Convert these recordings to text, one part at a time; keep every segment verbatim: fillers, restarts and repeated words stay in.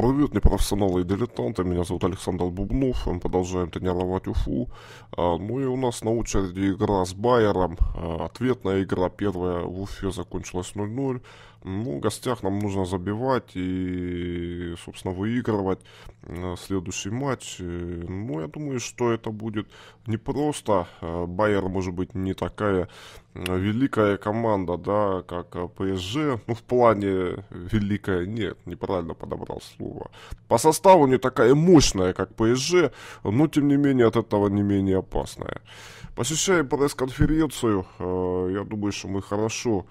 Привет, непрофессионалы и дилетанты, меня зовут Александр Бубнов, мы продолжаем тренировать Уфу. Ну и у нас на очереди игра с Байером, ответная игра, первая в Уфе закончилась ноль ноль. Ну, в гостях нам нужно забивать и, собственно, выигрывать следующий матч. Ну, я думаю, что это будет непросто. Байер, может быть, не такая великая команда, да, как пэ эс жэ. Ну, в плане великая, нет, неправильно подобрал слово. По составу не такая мощная, как пэ эс жэ, но, тем не менее, от этого не менее опасная. Посещаем пресс-конференцию. Я думаю, что мы хорошо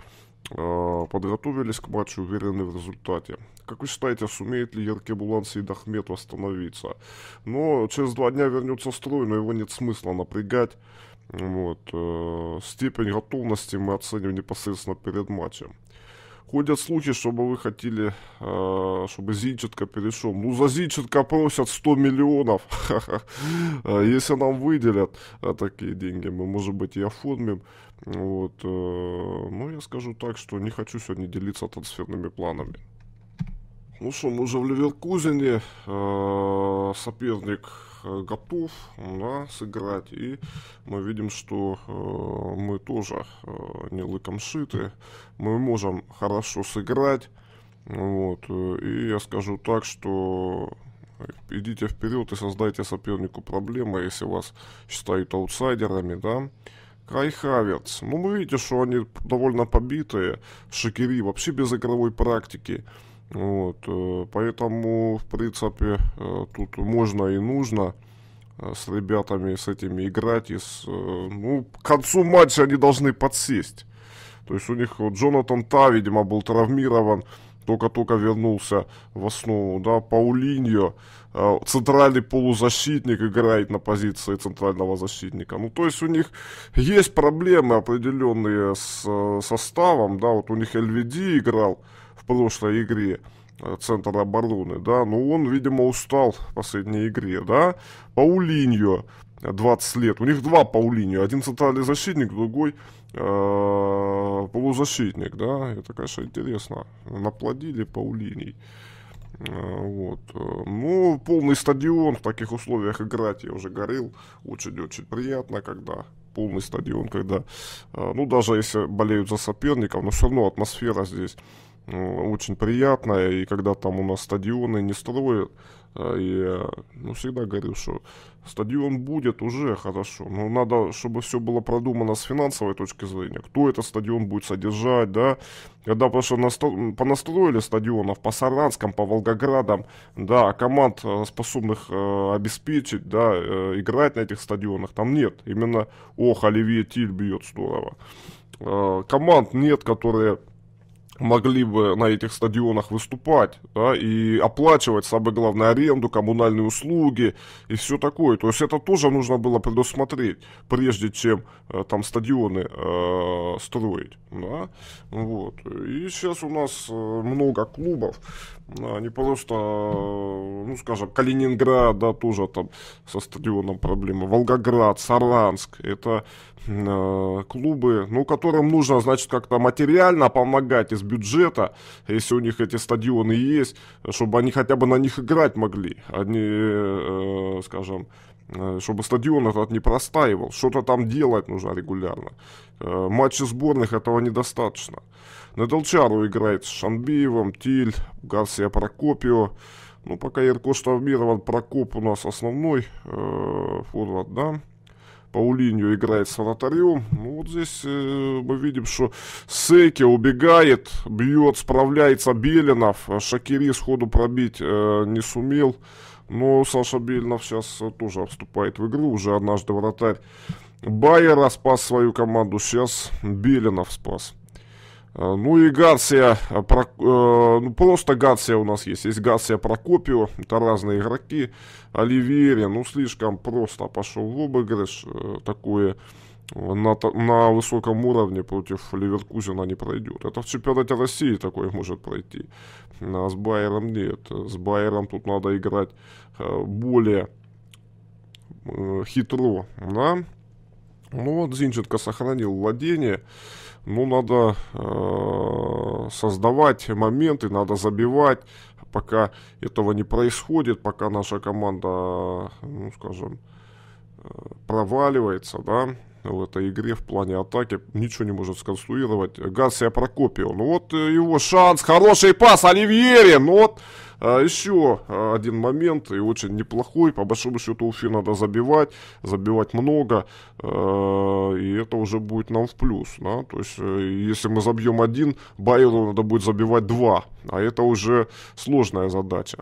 подготовились к матчу, уверены в результате. Как вы считаете, сумеет ли Еркебулан Сейдахмет восстановиться? Но через два дня вернется строй, но его нет смысла напрягать. Вот. Степень готовности мы оценим непосредственно перед матчем. Ходят слухи, чтобы вы хотели, чтобы Зинченко перешел. Ну, за Зинченко просят сто миллионов. Если нам выделят такие деньги, мы, может быть, и оформим. Вот. Но я скажу так, что не хочу сегодня делиться трансферными планами. Ну что, мы уже в Ливеркузене. Соперник готов, да, сыграть. И мы видим, что э, мы тоже э, не лыком шиты. Мы можем хорошо сыграть. Вот. И я скажу так, что идите вперед и создайте сопернику проблемы, если вас считают аутсайдерами, да. Кай Хаверц. Ну, вы видите, что они довольно побитые. Шакири вообще без игровой практики. Вот, поэтому, в принципе, тут можно и нужно с ребятами, с этими играть. И с, ну, к концу матча они должны подсесть. То есть у них вот, Джонатан Та, видимо, был травмирован, только-только вернулся в основу, да, Паулиньо, центральный полузащитник, играет на позиции центрального защитника. Ну, то есть у них есть проблемы определенные с составом, да, вот у них эл ви ди играл в прошлой игре, центр обороны, да, но он, видимо, устал в последней игре, да. Паулиньо, двадцать лет, у них два Паулиньо, один центральный защитник, другой э-э, полузащитник, да, это, конечно, интересно, наплодили Паулиньо. Вот. Ну, полный стадион, в таких условиях играть, я уже говорил, очень-очень приятно, когда полный стадион, когда, ну, даже если болеют за соперников, но все равно атмосфера здесь очень приятная, и когда там у нас стадионы не строят, я, ну, всегда говорю, что стадион будет уже хорошо, но надо, чтобы все было продумано с финансовой точки зрения, кто этот стадион будет содержать, да, когда просто настро... понастроили стадионов по Саранскам, по Волгоградам, да, команд, способных э, обеспечить, да, э, играть на этих стадионах, там нет, именно, ох, Оливье Тиль бьет здорово, э, команд нет, которые могли бы на этих стадионах выступать, да, и оплачивать, самое главное, аренду, коммунальные услуги и все такое. То есть это тоже нужно было предусмотреть, прежде чем э, там стадионы э, строить. Да? Вот. И сейчас у нас много клубов, да, не просто, ну скажем, Калининград, да, тоже там со стадионом проблемы, Волгоград, Саранск, это э, клубы, ну, которым нужно, значит, как-то материально помогать из бюджета, если у них эти стадионы есть, чтобы они хотя бы на них играть могли, они, э, скажем, чтобы стадион этот не простаивал, что-то там делать нужно регулярно. Матчи сборных этого недостаточно. На Долчару играет с Шанбиевым, Тиль, Гарсия Прокопио. Ну, пока Иркош травмирован, Прокоп у нас основной э, форвард, да. Паулиньо играет с вратарем. Ну, вот здесь э, мы видим, что Секи убегает, бьет, справляется Белинов. Шакири сходу пробить э, не сумел. Но Саша Белинов сейчас тоже вступает в игру. Уже однажды вратарь Байера спас свою команду. Сейчас Белинов спас. Ну и Гарсия. Ну просто Гарсия у нас есть. Есть Гарсия Прокопио. Это разные игроки. Оливье, ну слишком просто пошел в обыгрыш. Такое на, на высоком уровне против Ливеркузена не пройдет. Это в чемпионате России такое может пройти. А с Байером нет. С Байером тут надо играть более хитро. Да? Ну вот Зинченко сохранил владение. Ну надо э, создавать моменты, надо забивать. пока этого не происходит, пока наша команда, ну, скажем, проваливается, да, в этой игре в плане атаки, ничего не может сконструировать Гарсия Прокопио. Ну вот его шанс, хороший пас Оливье, ну вот а, еще один момент, и очень неплохой. По большому счету Уфе надо забивать, забивать много, а, и это уже будет нам в плюс, да? То есть если мы забьем один, Байеру надо будет забивать два, а это уже сложная задача.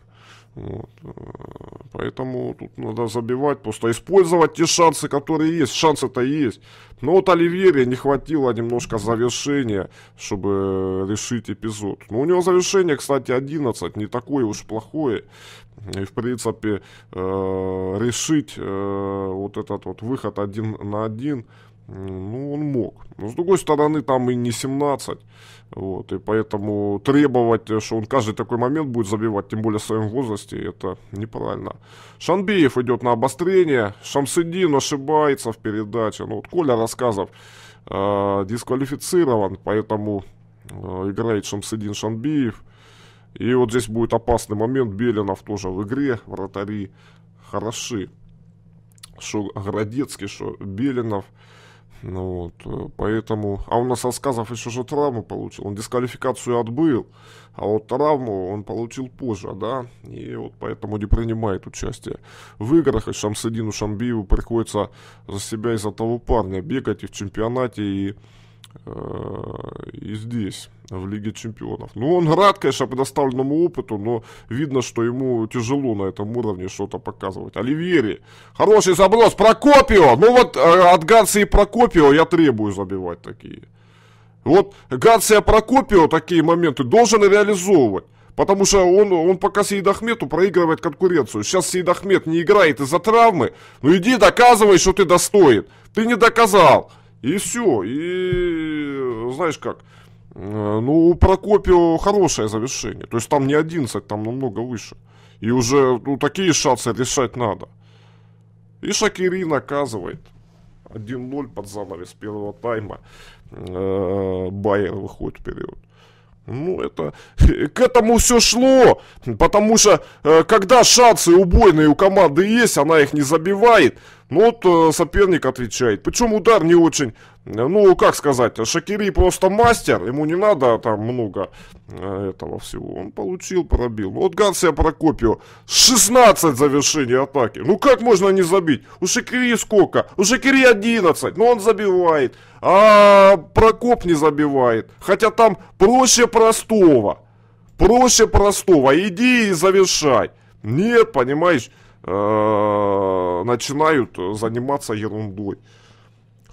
Вот. Поэтому тут надо забивать, просто использовать те шансы, которые есть. Шансы-то есть. Но вот Оливье не хватило немножко завершения, чтобы решить эпизод. Но у него завершение, кстати, одиннадцать, не такое уж плохое. И в принципе решить вот этот вот выход один на один, ну, он мог. Но с другой стороны, там и не семнадцать. Вот, и поэтому требовать, что он каждый такой момент будет забивать, тем более в своем возрасте, это неправильно. Шанбиев идет на обострение. Шамсыдин ошибается в передаче. Ну, вот Коля Рассказов э, дисквалифицирован, поэтому э, играет Шамсыдин Шанбиев. И вот здесь будет опасный момент. Белинов тоже в игре. Вратари хороши. Шо Городецкий, шо Белинов. Ну вот, поэтому, а у нас Рассказов еще же травму получил, он дисквалификацию отбыл, а вот травму он получил позже, да, и вот поэтому не принимает участие в играх, и Шамсыдину Шанбиеву приходится за себя и за того парня бегать и в чемпионате, и, э, и здесь, в Лиге Чемпионов. Ну, он рад, конечно, предоставленному опыту, но видно, что ему тяжело на этом уровне что-то показывать. Оливье, хороший заброс, Прокопио, ну вот э, от Гарсии Прокопио я требую забивать такие. Вот Гарсия Прокопио такие моменты должен реализовывать, потому что он, он пока Сейдахмету проигрывает конкуренцию. Сейчас Сейдахмет не играет из-за травмы, ну иди доказывай, что ты достоин, ты не доказал, и все, и знаешь как... Ну, у Прокопио хорошее завершение. То есть там не одиннадцать, там намного выше. И уже, ну, такие шансы решать надо. И Шакири наказывает. один ноль под занавес первого тайма. Байер выходит вперед. Ну, это... К этому все шло. Потому что, когда шансы убойные у команды есть, она их не забивает. Ну, вот соперник отвечает. Причем удар не очень... Ну, как сказать, Шакири просто мастер, ему не надо там много этого всего. Он получил, пробил. Вот Гарсия Прокопио, шестнадцать завершений атаки. Ну, как можно не забить? У Шакири сколько? У Шакири одиннадцать, но он забивает. А Прокоп не забивает. Хотя там проще простого. Проще простого. Иди и завершай. Нет, понимаешь, начинают заниматься ерундой.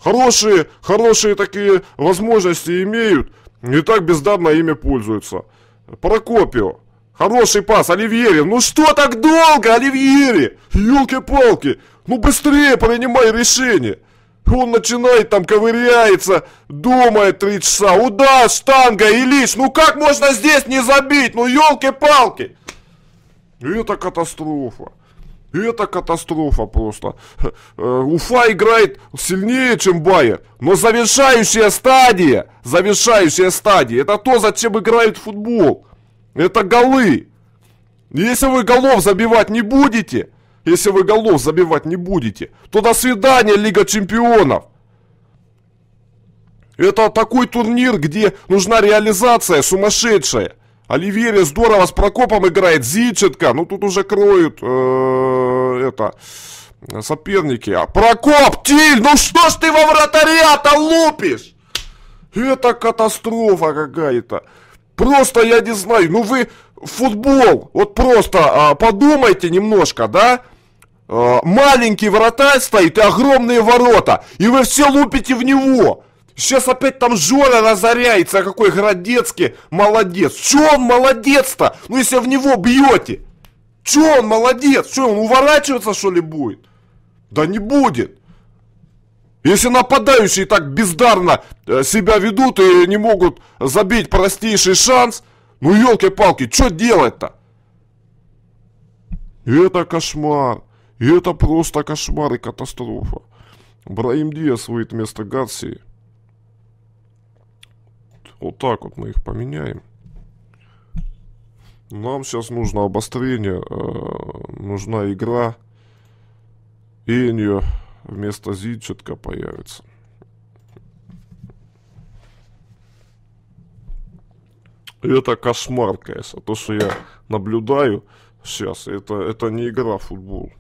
Хорошие, хорошие такие возможности имеют, и так бездарно ими пользуются. Прокопио, хороший пас Оливье, ну что так долго, Оливье, ёлки-палки, ну быстрее принимай решение. Он начинает там, ковыряется, думает три часа, удар, штанга, Ильич, ну как можно здесь не забить, ну ёлки-палки. Это катастрофа. Это катастрофа просто. Уфа играет сильнее, чем Байер. Но завершающая стадия, завершающая стадия, это то, зачем играет футбол. Это голы. Если вы голов забивать не будете, если вы голов забивать не будете, то до свидания, Лига Чемпионов. Это такой турнир, где нужна реализация сумасшедшая. Оливье здорово с Прокопом играет, Зинченко, ну тут уже кроют э, это, соперники. А Прокоп, Тиль, ну что ж ты во вратаря-то лупишь? Это катастрофа какая-то. Просто я не знаю, ну вы футбол, вот просто э, подумайте немножко, да? Э, маленький вратарь стоит и огромные ворота, и вы все лупите в него. Сейчас опять там Жора разоряется, какой Городецкий молодец. Че он молодец-то? Ну если в него бьете. Че он молодец? Че он уворачиваться что ли будет? Да не будет. Если нападающие так бездарно себя ведут и не могут забить простейший шанс, ну елки-палки, что делать-то? Это кошмар. Это просто кошмар и катастрофа. Браим Диас выйдет вместо Гарсии. Вот так вот мы их поменяем. Нам сейчас нужно обострение, нужна игра. Энью вместо Зинченко появится. Это кошмар, конечно. То, что я наблюдаю сейчас, это, это не игра в футбол.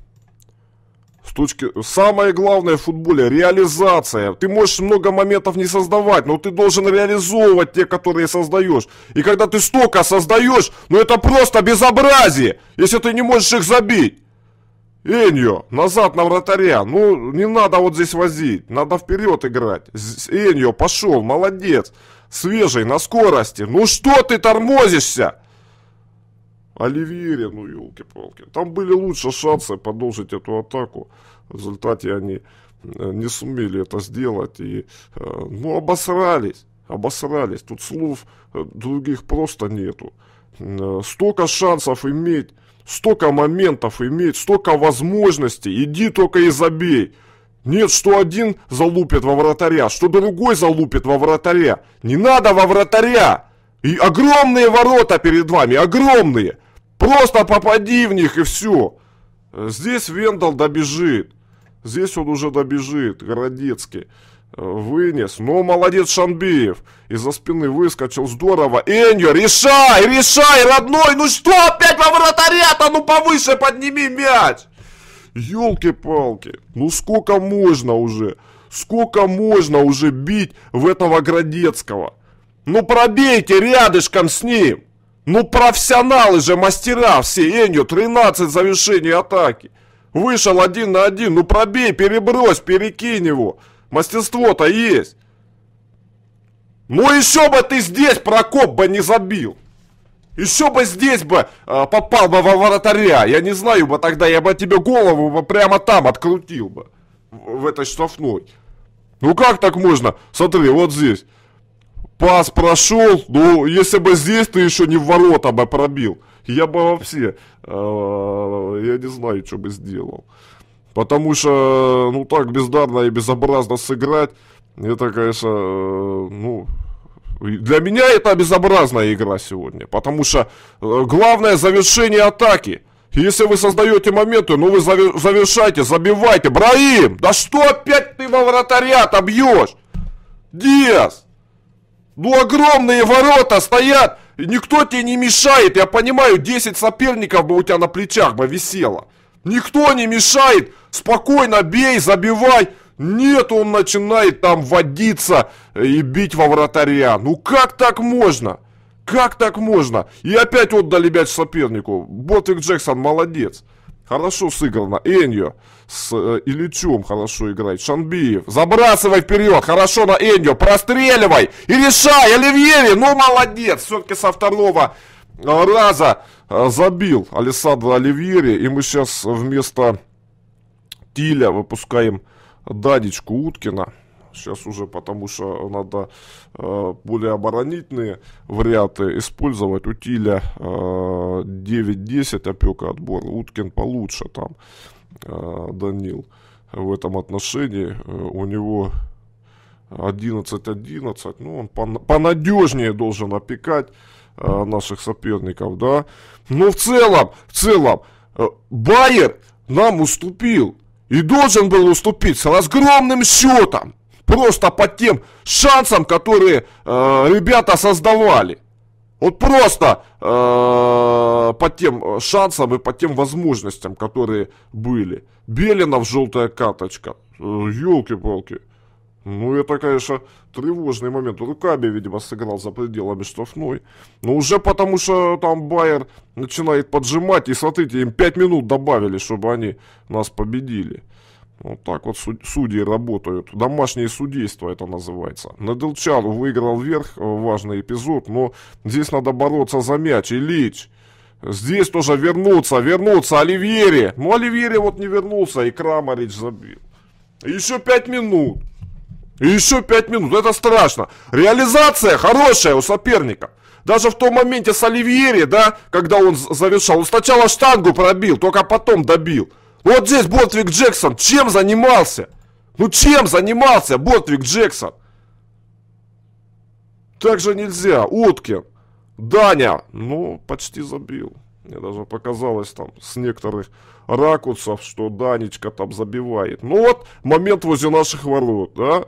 С точки... Самое главное в футболе — реализация. Ты можешь много моментов не создавать, но ты должен реализовывать те, которые создаешь. И когда ты столько создаешь, ну это просто безобразие, если ты не можешь их забить. Энью, назад на вратаря. Ну, не надо вот здесь возить. Надо вперед играть. Энью, пошел, молодец. Свежий, на скорости. Ну что ты тормозишься? Оливье, ну елки-палки. Там были лучше шансы продолжить эту атаку. В результате они не сумели это сделать. И, ну, обосрались. Обосрались. Тут слов других просто нету. Столько шансов иметь. Столько моментов иметь, столько возможностей, иди только и забей. Нет, что один залупит во вратаря, что другой залупит во вратаря. Не надо во вратаря. И огромные ворота перед вами, огромные. Просто попади в них и все. Здесь Вендал добежит. Здесь он уже добежит, Городецкий. Вынес, но молодец Шанбиев. Из-за спины выскочил, здорово. Энью, решай, решай, родной. Ну что опять во вратаря-то? Ну повыше подними мяч. Ёлки-палки, ну сколько можно уже? Сколько можно уже бить в этого Городецкого? Ну пробейте рядышком с ним. Ну профессионалы же, мастера все. Энью, тринадцать завершений атаки. Вышел один на один, ну пробей, перебрось, перекинь его. Мастерство-то есть. Ну еще бы ты здесь, Прокоп, бы не забил. Еще бы здесь бы а, попал бы во вратаря. Я не знаю бы тогда, я бы тебе голову бы прямо там открутил бы. В этой штрафной. Ну как так можно? Смотри, вот здесь. Пас прошел. Ну если бы здесь ты еще не в ворота бы пробил. Я бы вообще, а, я не знаю, что бы сделал. Потому что, ну так бездарно и безобразно сыграть, это, конечно, ну, для меня это безобразная игра сегодня. Потому что главное завершение атаки. Если вы создаете моменты, ну вы завершайте, забивайте. Браим, да что опять ты во вратаря-то бьешь? Диас, ну огромные ворота стоят, никто тебе не мешает. Я понимаю, десять соперников бы у тебя на плечах бы висело. Никто не мешает, спокойно бей, забивай. Нет, он начинает там водиться и бить во вратаря. Ну как так можно? Как так можно? И опять отдали мяч сопернику. Ботвик-Джексон молодец. Хорошо сыграно. Энью с э, Ильичом хорошо играет. Шанбиев, забрасывай вперед. Хорошо на Энью, простреливай и решай. Оливье, ну молодец. Все-таки со второго раза забил Алессандро Оливье, и мы сейчас вместо Тиля выпускаем Данечку Уткина. Сейчас уже, потому что надо э, более оборонительные варианты использовать. У Тиля э, девять-десять опека отбора. Уткин получше там, э, Данил, в этом отношении. Э, у него одиннадцать-одиннадцать, ну он пон понадежнее должен опекать наших соперников, да. Но в целом, в целом Байер нам уступил. И должен был уступить с разгромным счетом. Просто по тем шансам, которые э, ребята создавали. Вот просто э, по тем шансам и по тем возможностям, которые были. Белинов, желтая карточка. Ёлки-палки. Ну, это, конечно, тревожный момент. Руками, видимо, сыграл за пределами штрафной. Но уже потому, что там Байер начинает поджимать. И смотрите, им пять минут добавили, чтобы они нас победили. Вот так вот суд судьи работают. Домашнее судейство это называется. Наделчан выиграл вверх, важный эпизод. Но здесь надо бороться за мяч. Ильич. Здесь тоже вернуться, вернуться. Оливье. Ну, Оливье вот не вернулся. И Крамарич забил. Еще пять минут. И еще пять минут, это страшно. Реализация хорошая у соперника. Даже в том моменте с Оливье, да, когда он завершал, он сначала штангу пробил, только потом добил. Вот здесь Ботвик-Джексон чем занимался? Ну чем занимался Ботвик-Джексон? Так же нельзя. Уткин. Даня! Ну, почти забил. Мне даже показалось там с некоторых ракурсов, что Данечка там забивает. Ну вот, момент возле наших ворот, да?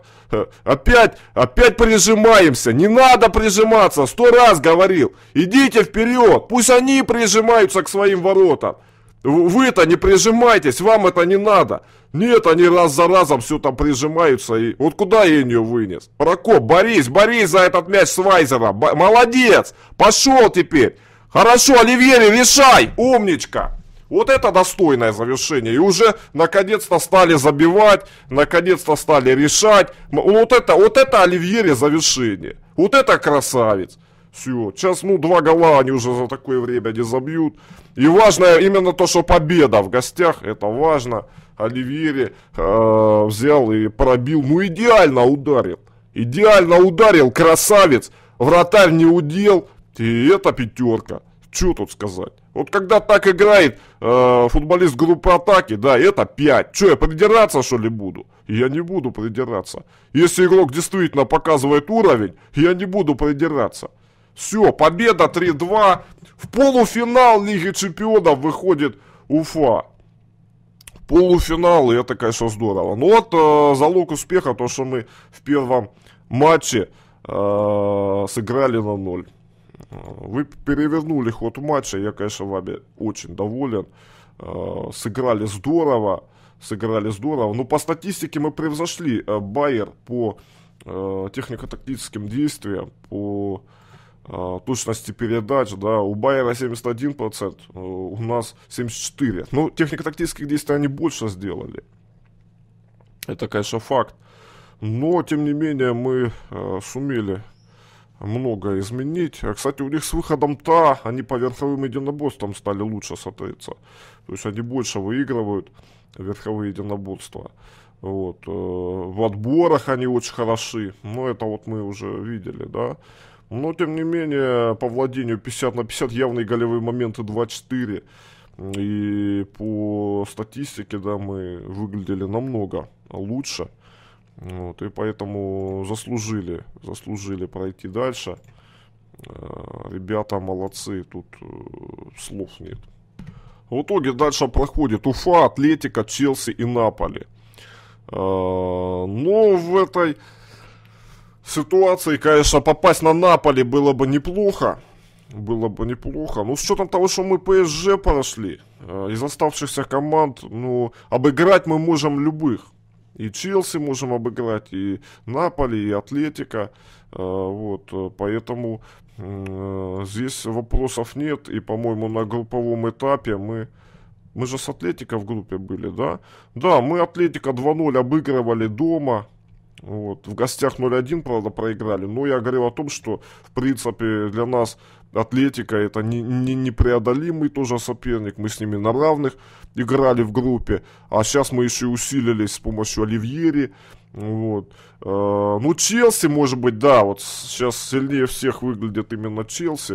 Опять, опять прижимаемся. Не надо прижиматься, сто раз говорил. Идите вперед, пусть они прижимаются к своим воротам. Вы-то не прижимайтесь, вам это не надо. Нет, они раз за разом все там прижимаются. И... Вот куда Энью вынес? Прокоп, борись, борись за этот мяч Свайзера. Б... Молодец, пошел теперь. Хорошо, Оливье, решай, умничка. Вот это достойное завершение. И уже наконец-то стали забивать, наконец-то стали решать. Вот это, вот это Оливье завершение. Вот это красавец. Все, сейчас, ну, два гола они уже за такое время не забьют. И важно именно то, что победа в гостях, это важно. Оливье э, взял и пробил, ну, идеально ударил. Идеально ударил, красавец. Вратарь не удел. И это пятерка. Что тут сказать? Вот когда так играет э, футболист группы атаки, да, это пять. Что, я придираться, что ли, буду? Я не буду придираться. Если игрок действительно показывает уровень, я не буду придираться. Все, победа три-два. В полуфинал Лиги Чемпионов выходит Уфа. Полуфинал, и это, конечно, здорово. Но вот э, залог успеха, то, что мы в первом матче э, сыграли на ноль. Вы перевернули ход матча, я, конечно, вами очень доволен. Сыграли здорово, сыграли здорово. Но по статистике мы превзошли Байер по технико-тактическим действиям, по точности передач. Да, у Байера семьдесят один процент, у нас семьдесят четыре процента. Но технико-тактических действий они больше сделали. Это, конечно, факт. Но, тем не менее, мы сумели... многое изменить. А, кстати, у них с выходом Та они по верховым единоборствам стали лучше смотреться. То есть они больше выигрывают верховые единоборства. Вот. В отборах они очень хороши. Но это вот мы уже видели, да. Но, тем не менее, по владению пятьдесят на пятьдесят, явные голевые моменты два-четыре. И по статистике, да, мы выглядели намного лучше. Вот, и поэтому заслужили, заслужили пройти дальше. Ребята молодцы, тут слов нет. В итоге дальше проходит Уфа, Атлетика, Челси и Наполи. Но в этой ситуации, конечно, попасть на Наполи было бы неплохо. Было бы неплохо. Ну, с учетом того, что мы пэ эс жэ прошли, из оставшихся команд, ну, обыграть мы можем любых. И Челси можем обыграть, и Наполи, и Атлетика. Вот, поэтому здесь вопросов нет. И, по-моему, на групповом этапе мы... Мы же с Атлетика в группе были, да? Да, мы Атлетика два-ноль обыгрывали дома. Вот, в гостях ноль-один, правда, проиграли. Но я говорил о том, что, в принципе, для нас Атлетика — это не, не, непреодолимый тоже соперник. Мы с ними на равных играли в группе. А сейчас мы еще усилились с помощью Оливьери. Вот. Э, ну, Челси, может быть, да, вот сейчас сильнее всех выглядит именно Челси.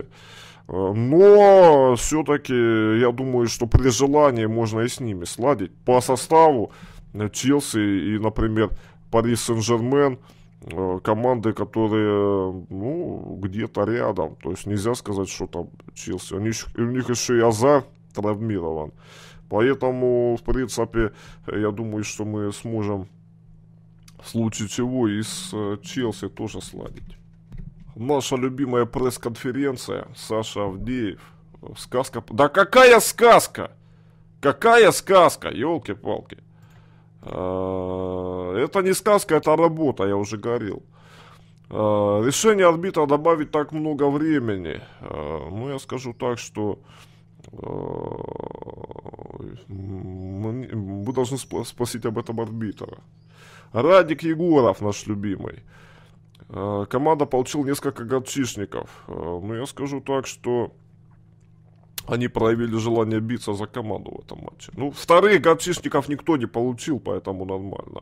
Э, но все-таки я думаю, что при желании можно и с ними сладить. По составу Челси и, например, Пари Сен-Жермен — команды, которые, ну, где-то рядом. То есть нельзя сказать, что там Челси. У них, у них еще и Азар травмирован. Поэтому, в принципе, я думаю, что мы сможем в случае чего и с Челси тоже сладить. Наша любимая пресс-конференция. Саша Авдеев. Сказка. Да какая сказка? Какая сказка? Елки-палки. Это не сказка, это работа, я уже говорил. Решение арбитра добавить так много времени. Ну, я скажу так, что вы должны спросить об этом арбитра. Радик Егоров, наш любимый. Команда получила несколько горчишников. Ну, я скажу так, что они проявили желание биться за команду в этом матче. Ну, вторых горчишников никто не получил, поэтому нормально.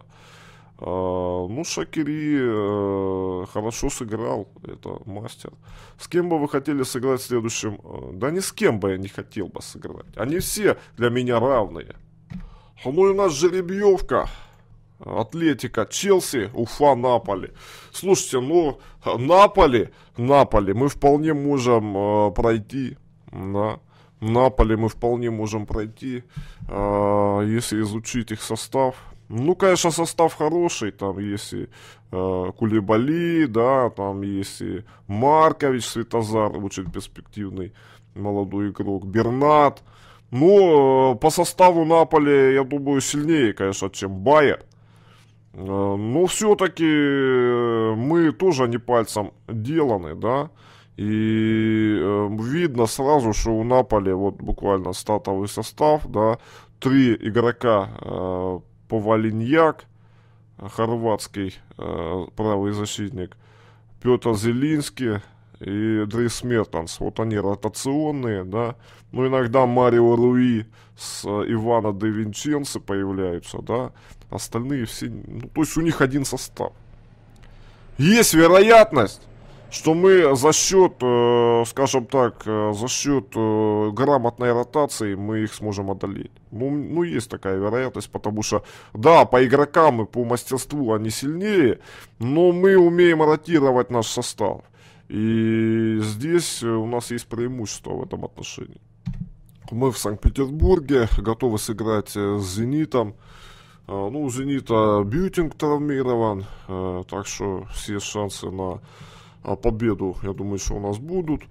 А, ну, Шакири э, хорошо сыграл, это мастер. С кем бы вы хотели сыграть в следующем? Да ни с кем бы я не хотел бы сыграть. Они все для меня равные. Ну и у нас жеребьевка. Атлетика, Челси, Уфа, Наполи. Слушайте, ну, Наполи, Наполи мы вполне можем э, пройти, да. Наполи мы вполне можем пройти, э, если изучить их состав. Ну, конечно, состав хороший, там есть и э, Кулебали, да, там есть и Маркович Светозар, очень перспективный молодой игрок, Бернат. Ну, э, по составу Наполи, я думаю, сильнее, конечно, чем Байер. Э, но все-таки мы тоже не пальцем деланы, да. И э, видно сразу, что у Наполи вот буквально стартовый состав, да, три игрока, э, Павалиньяк, хорватский э, правый защитник, Петр Зелинский и Дрис Мертенс. Вот они ротационные, да. Ну, иногда Марио Руи с э, Ивана де Винченце появляются, да. Остальные все, ну, то есть у них один состав. Есть вероятность, что мы за счет, э, скажем так, э, за счет э, грамотной ротации мы их сможем одолеть. Ну, ну, есть такая вероятность, потому что, да, по игрокам и по мастерству они сильнее, но мы умеем ротировать наш состав. И здесь у нас есть преимущество в этом отношении. Мы в Санкт-Петербурге готовы сыграть с «Зенитом». Э, ну, у «Зенита» Бьютинг травмирован, э, так что все шансы на... А победу, я думаю, что у нас будут.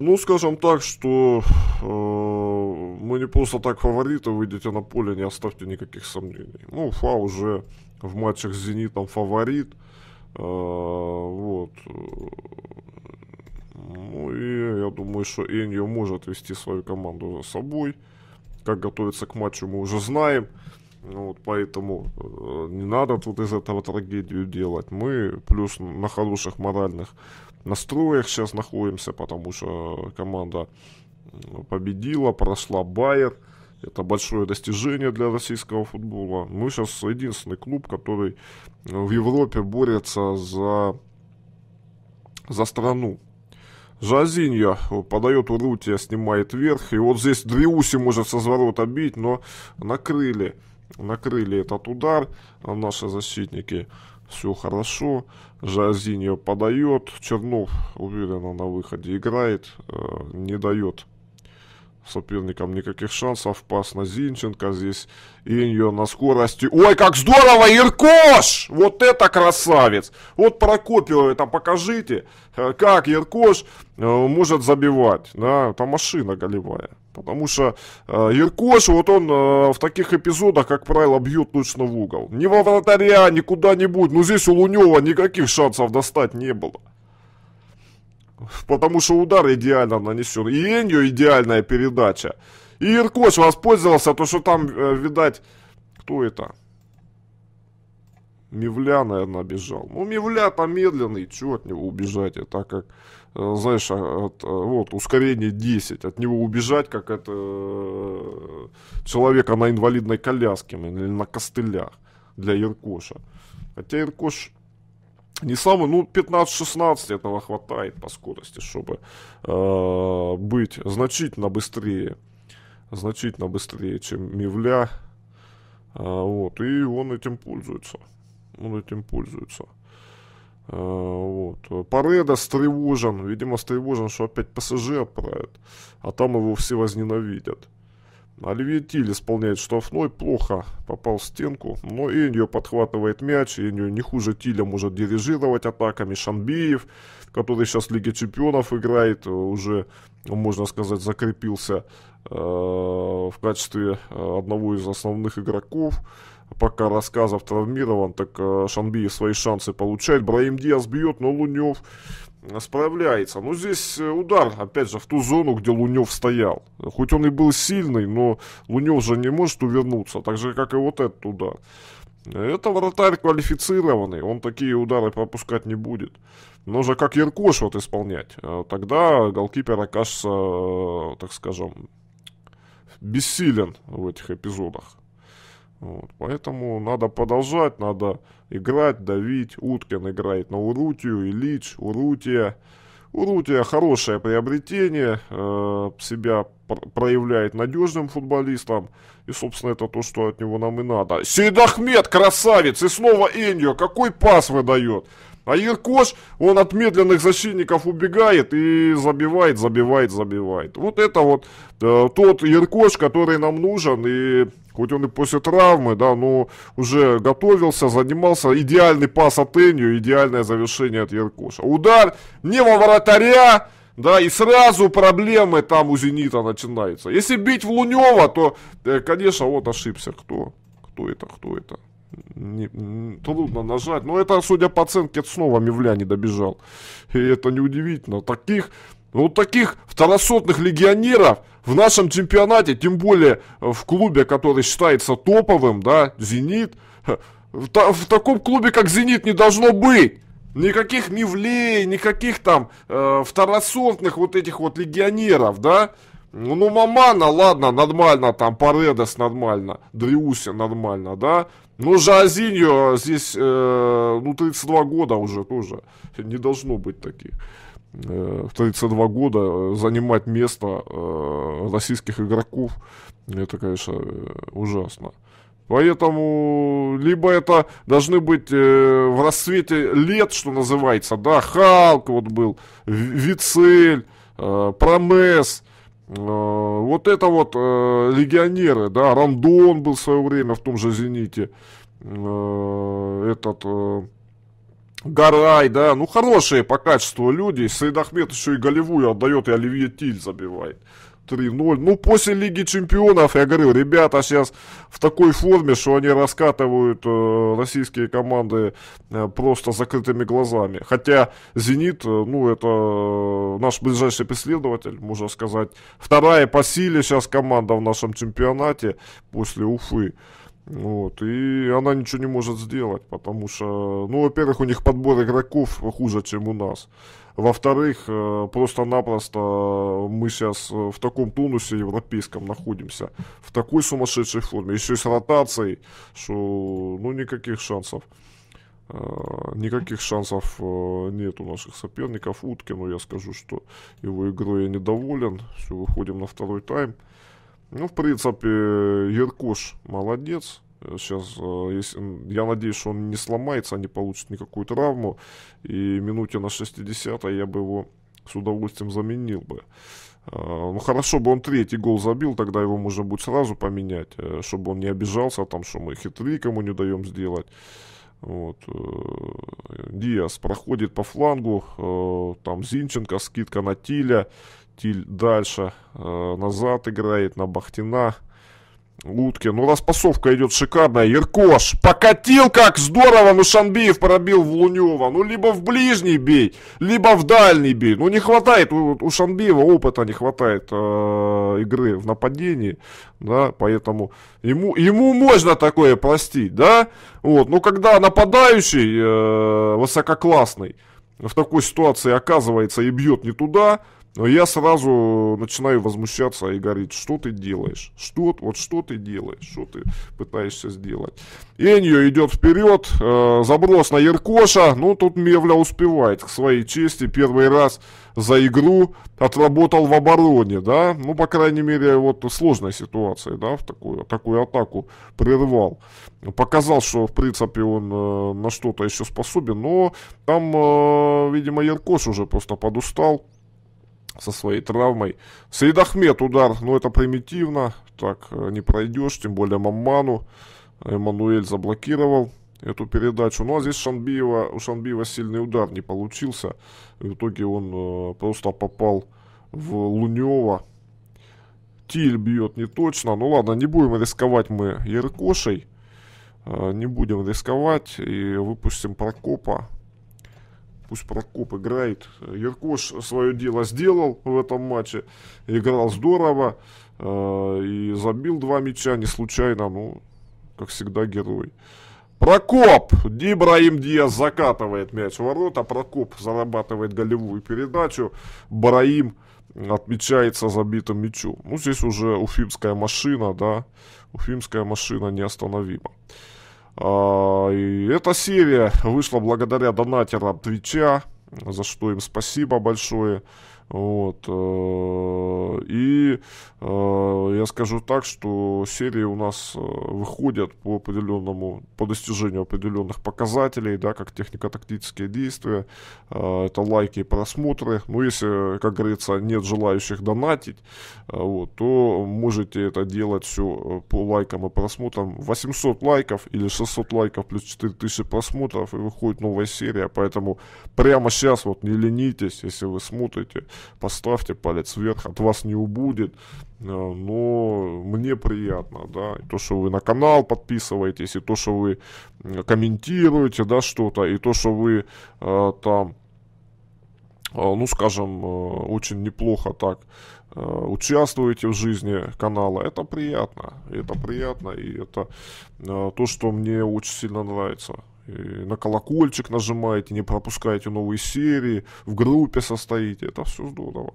Ну, скажем так, что э, мы не просто так фавориты, выйдете на поле, не оставьте никаких сомнений. Ну, Уфа уже в матчах с «Зенитом» фаворит. Э, вот. Ну, и я думаю, что Энью может вести свою команду за собой. Как готовиться к матчу, мы уже знаем. Ну, вот поэтому э, не надо тут из этого трагедию делать. Мы плюс на хороших моральных настроях сейчас находимся, потому что команда победила, прошла Байер. Это большое достижение для российского футбола. Мы сейчас единственный клуб, который в Европе борется за, за страну. Жазинья подает Урутия, снимает вверх. И вот здесь Дриуси может со зворота бить, но накрыли. Накрыли этот удар наши защитники. Все хорошо. Жазиньо подает. Чернов уверенно на выходе играет. Э, не дает соперникам никаких шансов. Пас на Зинченко. Здесь Иньо на скорости. Ой, как здорово! Иркош! Вот это красавец! Вот Прокопио это покажите. Как Иркош э, может забивать. Да? Это машина голевая. Потому что э, Иркош, вот он э, в таких эпизодах, как правило, бьет точно в угол. Ни во вратаря, ни куда-нибудь. Но здесь у Лунева никаких шансов достать не было. Потому что удар идеально нанесен. И Энью идеальная передача. И Иркош воспользовался, то что там, э, видать, кто это? Мевля, наверное, бежал. Ну, Мевля там медленный, чего от него убежать, так как... Знаешь, от, вот, ускорение десять. От него убежать, как от э, человека на инвалидной коляске или на костылях для Иркоша. Хотя Иркош не самый, ну, пятнадцать-шестнадцать этого хватает по скорости, чтобы э, быть значительно быстрее. Значительно быстрее, чем Мевля. Э, вот, и он этим пользуется. Он этим пользуется. Вот. Паредес встревожен, видимо, встревожен, что опять ПСЖ отправят, а там его все возненавидят. Оливье Тиль исполняет штрафной, плохо попал в стенку, но Энью подхватывает мяч, Энью не хуже Тиля может дирижировать атаками. Шанбиев, который сейчас в Лиге Чемпионов играет, уже, можно сказать, закрепился э, в качестве одного из основных игроков. Пока Рассказов травмирован, так э, Шанбиев свои шансы получает. Браим Диас бьет, но Лунев справляется. Но здесь удар, опять же, в ту зону, где Лунев стоял. Хоть он и был сильный, но Лунев же не может увернуться, так же, как и вот этот удар. Это вратарь квалифицированный, он такие удары пропускать не будет. Нужно как Иркош вот исполнять. Тогда голкипер окажется, э, так скажем, бессилен в этих эпизодах. Вот, поэтому надо продолжать, надо играть, давить. Уткин играет на Урутию, Ильич, Урутия. Урутия хорошее приобретение, э, себя пр- проявляет надежным футболистом. И, собственно, это то, что от него нам и надо. Сейдахмет, красавец! И снова Энью. Какой пас выдает! А Иркош, он от медленных защитников убегает и забивает, забивает, забивает. Вот это вот э, тот Иркош, который нам нужен. И хоть он и после травмы, да, но уже готовился, занимался. Идеальный пас от Энью, идеальное завершение от Иркоша. Удар не во вратаря. Да, и сразу проблемы там у «Зенита» начинаются. Если бить в Лунева, то, э, конечно, вот ошибся. Кто? Кто это? Кто это? Не, не, трудно нажать. Но это, судя по оценке, снова Мевля не добежал. И это неудивительно. Таких, ну, таких второсортных легионеров в нашем чемпионате, тем более в клубе, который считается топовым, да, «Зенит», в, та, в таком клубе, как «Зенит», не должно быть. Никаких Мевлей, никаких там э, второсортных вот этих вот легионеров, да. Ну, Мамана, ладно, нормально, там, Паредес нормально, Дриуси нормально, да. Ну, Жазиньо здесь, э, ну, тридцать два года уже тоже. Не должно быть таких. Э, в тридцать два года занимать место э, российских игроков, это, конечно, ужасно. Поэтому, либо это должны быть э, в расцвете лет, что называется, да, Халк вот был, Вицель, э, Промес. Вот это вот э, легионеры, да, Рандон был в свое время в том же «Зените», э, этот э, Гарай, да, ну хорошие по качеству люди, Сейдахмет еще и голевую отдает, и Оливье Тиль забивает три ноль, ну после Лиги Чемпионов, я говорю, ребята сейчас в такой форме, что они раскатывают э, российские команды э, просто закрытыми глазами, хотя «Зенит», э, ну это э, наш ближайший преследователь, можно сказать, вторая по силе сейчас команда в нашем чемпионате после Уфы. Вот, и она ничего не может сделать, потому что, ну, во-первых, у них подбор игроков хуже, чем у нас. Во-вторых, просто-напросто мы сейчас в таком тонусе европейском находимся, в такой сумасшедшей форме, еще и с ротацией, что, ну, никаких шансов. Никаких шансов нет у наших соперников. Уткину я скажу, что его игрой я недоволен. Все, выходим на второй тайм. Ну, в принципе, Иркош молодец. Сейчас, если, я надеюсь, что он не сломается, не получит никакую травму. И минуте на шестидесятой я бы его с удовольствием заменил бы. Ну, хорошо бы он третий гол забил, тогда его можно будет сразу поменять, чтобы он не обижался, там, что мы хитры кому не даем сделать. Вот. Диас проходит по флангу, там Зинченко, скидка на Тиля. Тиль дальше, э, назад играет на Бахтина, Уткин. Ну, распасовка идет шикарная. Иркош покатил как здорово, ну Шанбиев пробил в Лунева. Ну, либо в ближний бей, либо в дальний бей. Ну, не хватает, у, у Шанбиева опыта не хватает э, игры в нападении, да, поэтому ему, ему можно такое простить, да. Вот, но когда нападающий э, высококлассный в такой ситуации оказывается и бьет не туда, но я сразу начинаю возмущаться и говорить, что ты делаешь, что, вот что ты делаешь, что ты пытаешься сделать. Энью идет вперед, э, заброс на Иркоша, ну тут Мевля успевает, к своей чести, первый раз за игру отработал в обороне, да, ну по крайней мере вот в сложной ситуации, да, в такую, такую атаку прервал. Показал, что в принципе он э, на что-то еще способен, но там, э, видимо, Иркош уже просто подустал со своей травмой. Сейдахмет удар, но это примитивно, так не пройдешь, тем более Маману. Эммануэль заблокировал эту передачу. Ну а здесь Шанбиева, у Шанбиева сильный удар не получился. В итоге он э, просто попал в Лунева. Тиль бьет не точно. Ну ладно, не будем рисковать мы Иркошей. Э, не будем рисковать и выпустим Прокопа. Пусть Прокоп играет. Иркош свое дело сделал в этом матче. Играл здорово. Э, и забил два мяча. Не случайно, ну, как всегда, герой. Прокоп! Браим Диас закатывает мяч в ворота. Прокоп зарабатывает голевую передачу. Браим отмечается забитым мячом. Ну, здесь уже уфимская машина, да. Уфимская машина неостановима. И эта серия вышла благодаря донатерам Твича. за что им спасибо большое. Вот. И я скажу так, что серии у нас выходят по определенному, по достижению определенных показателей, да, как технико-тактические действия, это лайки и просмотры. Ну, если, как говорится, нет желающих донатить, вот, то можете это делать все по лайкам и просмотрам. восемьсот лайков или шестьсот лайков плюс четыре тысячи просмотров, и выходит новая серия. Поэтому прямо сейчас вот не ленитесь, если вы смотрите, поставьте палец вверх, от вас не убудет, но мне приятно, да, и то, что вы на канал подписываетесь, и то, что вы комментируете, да, что-то, и то, что вы э, там, э, ну, скажем, э, очень неплохо так э, участвуете в жизни канала, это приятно, это приятно, и это э, то, что мне очень сильно нравится. И на колокольчик нажимаете, не пропускаете новые серии, в группе состоите, это все здорово.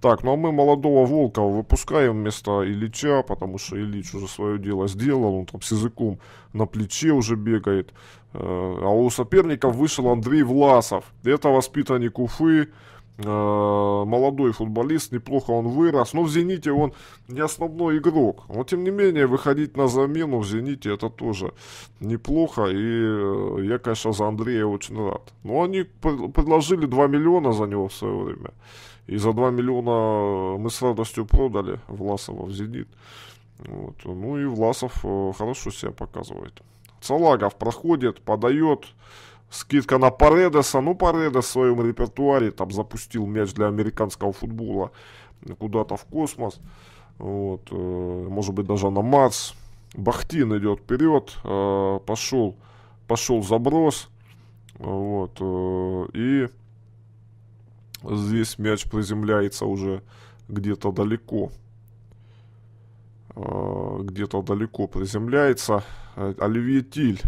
Так, ну а мы молодого Волкова выпускаем вместо Ильича, потому что Ильич уже свое дело сделал, он там с языком на плече уже бегает. А у соперников вышел Андрей Власов, это воспитанник Уфы. Молодой футболист, неплохо он вырос, но в «Зените» он не основной игрок, но тем не менее выходить на замену в «Зените» это тоже неплохо, и я, конечно, за Андрея очень рад. Но они предложили два миллиона за него в свое время, и за два миллиона мы с радостью продали Власова в «Зенит». Вот. Ну и Власов хорошо себя показывает. Салагов проходит, подает. Скидка на Паредеса, ну Паредес в своем репертуаре там запустил мяч для американского футбола куда-то в космос, вот, может быть даже на Марс. Бахтин идет вперед, пошел, пошел заброс, вот, и здесь мяч приземляется уже где-то далеко. Где-то далеко приземляется Оливье Тиль.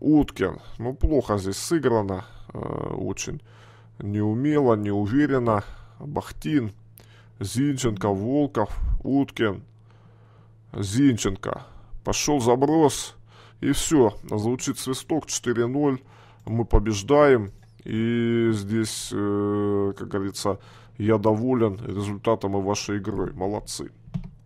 Уткин, ну плохо здесь сыграно, э, очень неумело, неуверенно. Бахтин, Зинченко, Волков, Уткин, Зинченко. Пошел заброс, и все, звучит свисток, четыре ноль, мы побеждаем. И здесь, э, как говорится, я доволен результатом и вашей игрой, молодцы.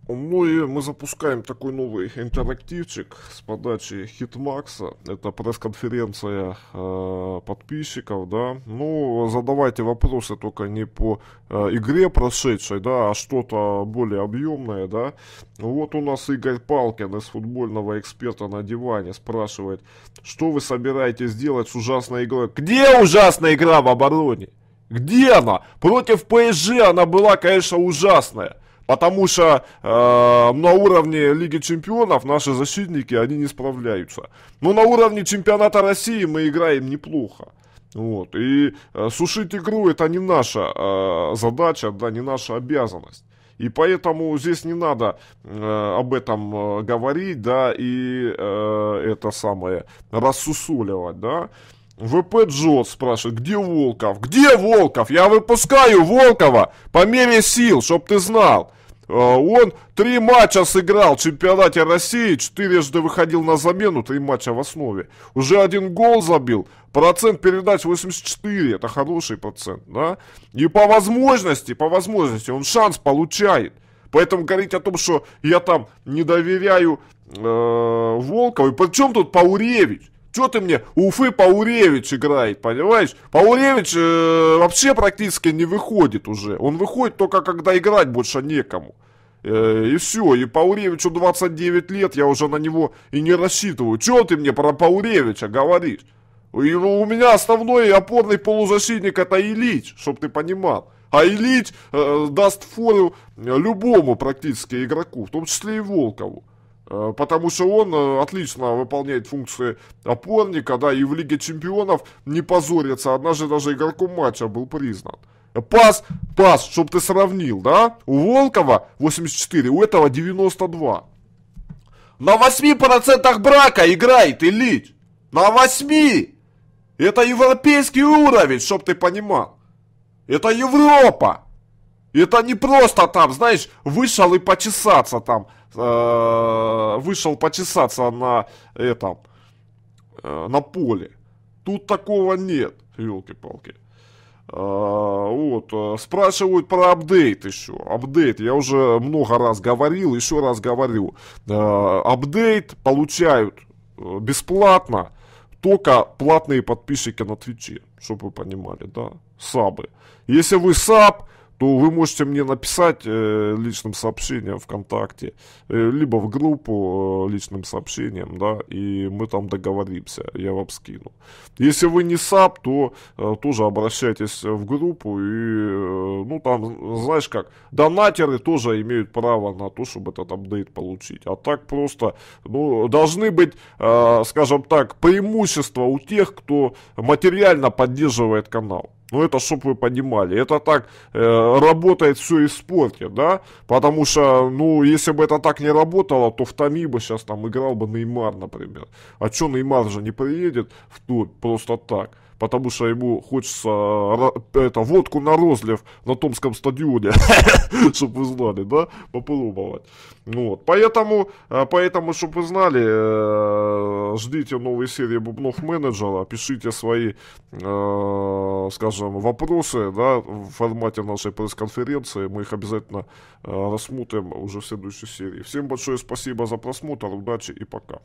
Ну и мы запускаем такой новый интерактивчик с подачи Хитмакса. Это пресс-конференция э, подписчиков, да. Ну, задавайте вопросы только не по э, игре прошедшей, да, а что-то более объемное, да. Вот у нас Игорь Палкин из футбольного эксперта на диване спрашивает, что вы собираетесь делать с ужасной игрой? Где ужасная игра в обороне? Где она? Против пэ эс жэ она была, конечно, ужасная. Потому что э, на уровне Лиги Чемпионов наши защитники, они не справляются. Но на уровне чемпионата России мы играем неплохо. Вот. И э, сушить игру это не наша э, задача, да, не наша обязанность. И поэтому здесь не надо э, об этом э, говорить, да, и э, это самое, рассусоливать, да. вэ пэ Джот спрашивает, где Волков? Где Волков? Я выпускаю Волкова по мере сил, чтоб ты знал. Он три матча сыграл в чемпионате России, четырежды выходил на замену, три матча в основе. Уже один гол забил, процент передач восемьдесят четыре, это хороший процент, да? И по возможности, по возможности он шанс получает. Поэтому говорить о том, что я там не доверяю э, Волкову, и причем тут Пауревич? Чё ты мне? Уфы Пауревич играет, понимаешь? Пауревич э, вообще практически не выходит уже. Он выходит только когда играть больше некому. Э, и все. И Пауревичу двадцать девять лет, я уже на него и не рассчитываю. Чё ты мне про Пауревича говоришь? И у меня основной опорный полузащитник это Ильич, чтоб ты понимал. А Ильич э, даст фору любому практически игроку, в том числе и Волкову. Потому что он отлично выполняет функции опорника, да, и в Лиге Чемпионов не позорится. Однажды даже игроком матча был признан. Пас, пас, чтоб ты сравнил, да? У Волкова восемьдесят четыре, у этого девяносто два. На восьми процентах брака играет Ильич. На восьми! Это европейский уровень, чтоб ты понимал. Это Европа. Это не просто там, знаешь, вышел и почесаться там. Вышел почесаться на этом, на поле. Тут такого нет, елки-палки. Вот, спрашивают про апдейт еще. Апдейт, я уже много раз говорил, еще раз говорю. Апдейт получают бесплатно только платные подписчики на Твиче, чтобы вы понимали, да, сабы. Если вы саб, то вы можете мне написать э, личным сообщением ВКонтакте, э, либо в группу э, личным сообщением, да, и мы там договоримся, я вам скину. Если вы не саб, то э, тоже обращайтесь в группу, и, э, ну, там, знаешь как, донатеры тоже имеют право на то, чтобы этот апдейт получить. А так просто, ну, должны быть, э, скажем так, преимущества у тех, кто материально поддерживает канал. Ну, это чтоб вы понимали, это так э, работает все и в спорте, да, потому что, ну, если бы это так не работало, то в Томи бы сейчас там играл бы Неймар, например. А что, Неймар же не приедет в Томи просто так, потому что ему хочется э, это, водку на розлив на Томском стадионе, чтобы вы знали, да, попробовать. Вот, поэтому, поэтому, чтобы вы знали, ждите новые серии Бубнов Менеджера, пишите свои, скажем, вопросы, да, в формате нашей пресс-конференции. Мы их обязательно э, рассмотрим уже в следующей серии. Всем большое спасибо за просмотр, удачи и пока.